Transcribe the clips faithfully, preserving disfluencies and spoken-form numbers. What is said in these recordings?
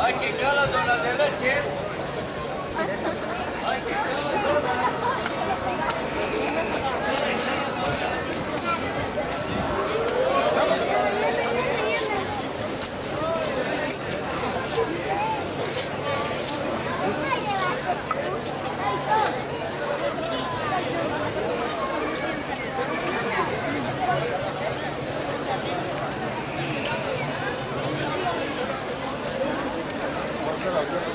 Hay que ir a la zona de leche. Hay que ir a la zona de leche. Thank you.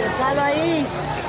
Déjalo ahí.